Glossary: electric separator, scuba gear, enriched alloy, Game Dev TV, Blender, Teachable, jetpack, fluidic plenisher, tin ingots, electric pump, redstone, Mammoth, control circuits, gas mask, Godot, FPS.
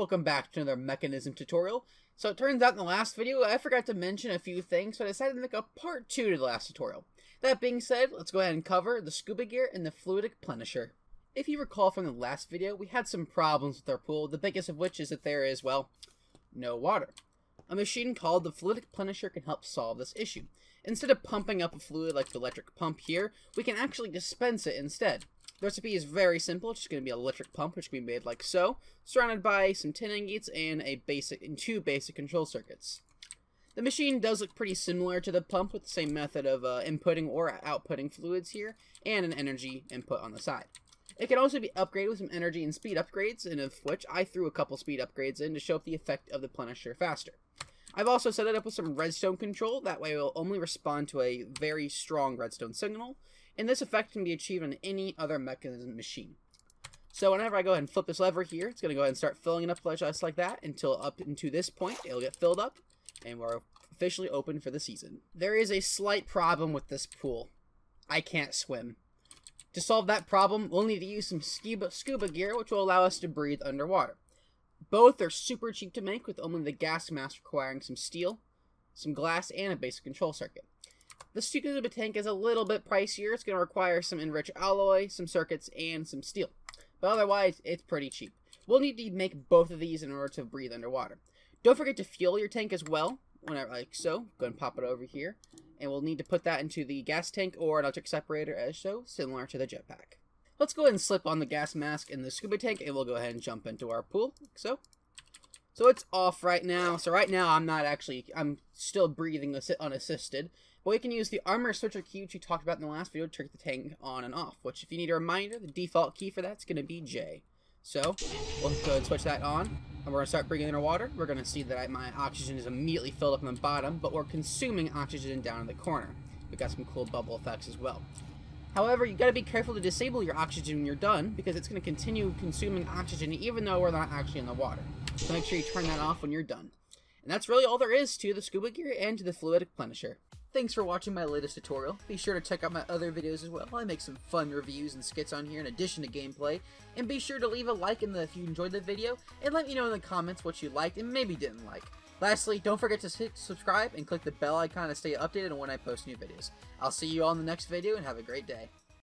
Welcome back to another mechanism tutorial. So it turns out in the last video, I forgot to mention a few things, so I decided to make a part 2 to the last tutorial. That being said, let's go ahead and cover the scuba gear and the fluidic plenisher. If you recall from the last video, we had some problems with our pool, the biggest of which is that there is, well, no water. A machine called the fluidic plenisher can help solve this issue. Instead of pumping up a fluid like the electric pump here, we can actually dispense it instead. The recipe is very simple. It's just going to be an electric pump, which can be made like so, surrounded by some tin ingots and two basic control circuits. The machine does look pretty similar to the pump, with the same method of inputting or outputting fluids here, and an energy input on the side. It can also be upgraded with some energy and speed upgrades, and of which I threw a couple speed upgrades in to show up the effect of the plenisher faster. I've also set it up with some redstone control, that way it will only respond to a very strong redstone signal, and this effect can be achieved on any other mechanism machine. So whenever I go ahead and flip this lever here, it's going to go ahead and start filling it up just like that until up into this point it'll get filled up, and we're officially open for the season. There is a slight problem with this pool. I can't swim. To solve that problem, we'll need to use some scuba gear, which will allow us to breathe underwater. Both are super cheap to make, with only the gas mask requiring some steel, some glass, and a basic control circuit. The scuba tank is a little bit pricier. It's going to require some enriched alloy, some circuits, and some steel. But otherwise, it's pretty cheap. We'll need to make both of these in order to breathe underwater. Don't forget to fuel your tank as well, whenever, like so. Go ahead and pop it over here. And we'll need to put that into the gas tank or an electric separator as so, similar to the jetpack. Let's go ahead and slip on the gas mask in the scuba tank, and we'll go ahead and jump into our pool, like so. So it's off right now. So right now I'm still breathing unassisted. But we can use the armor switcher key, which you talked about in the last video, to trick the tank on and off. Which, if you need a reminder, the default key for that's going to be J. So we'll go ahead and switch that on, and we're going to start breathing underwater. We're going to see that my oxygen is immediately filled up on the bottom, but we're consuming oxygen down in the corner. We've got some cool bubble effects as well. However, you've got to be careful to disable your oxygen when you're done, because it's going to continue consuming oxygen even though we're not actually in the water. So make sure you turn that off when you're done. And that's really all there is to the scuba gear and to the fluidic plenisher. Thanks for watching my latest tutorial. Be sure to check out my other videos as well. I make some fun reviews and skits on here in addition to gameplay. And be sure to leave a like if you enjoyed the video, and let me know in the comments what you liked and maybe didn't like. Lastly, don't forget to hit subscribe and click the bell icon to stay updated on when I post new videos. I'll see you all in the next video, and have a great day.